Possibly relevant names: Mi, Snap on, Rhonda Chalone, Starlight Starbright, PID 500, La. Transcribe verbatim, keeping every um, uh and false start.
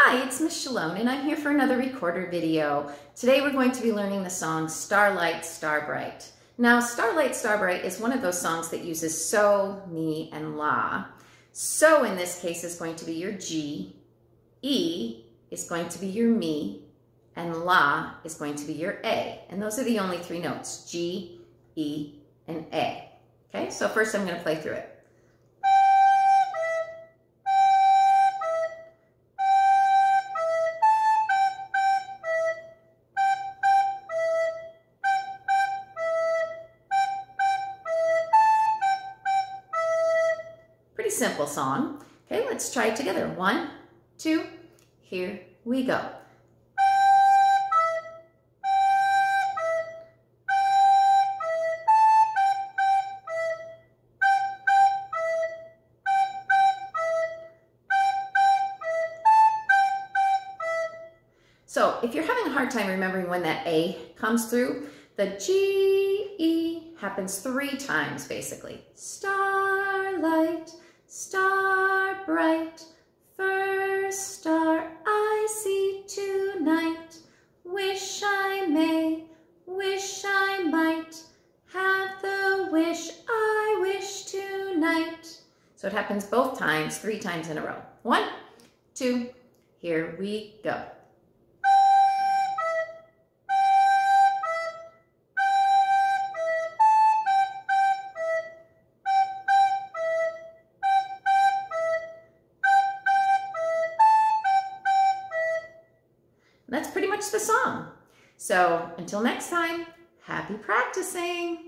Hi, it's Miss Chalone, and I'm here for another recorder video. Today we're going to be learning the song Starlight Starbright. Now, Starlight Starbright is one of those songs that uses so, mi, and la. So in this case is going to be your G, E is going to be your mi, and la is going to be your A. And those are the only three notes, G, E, and A. Okay, so first I'm going to play through it. Simple song. Okay, let's try it together. One, two, here we go. So if you're having a hard time remembering when that A comes through, the G, E happens three times basically. Starlight, star bright, first star I see tonight. Wish I may, wish I might, have the wish I wish tonight. So it happens both times, three times in a row. One, two, here we go. That's pretty much the song. So until next time, happy practicing.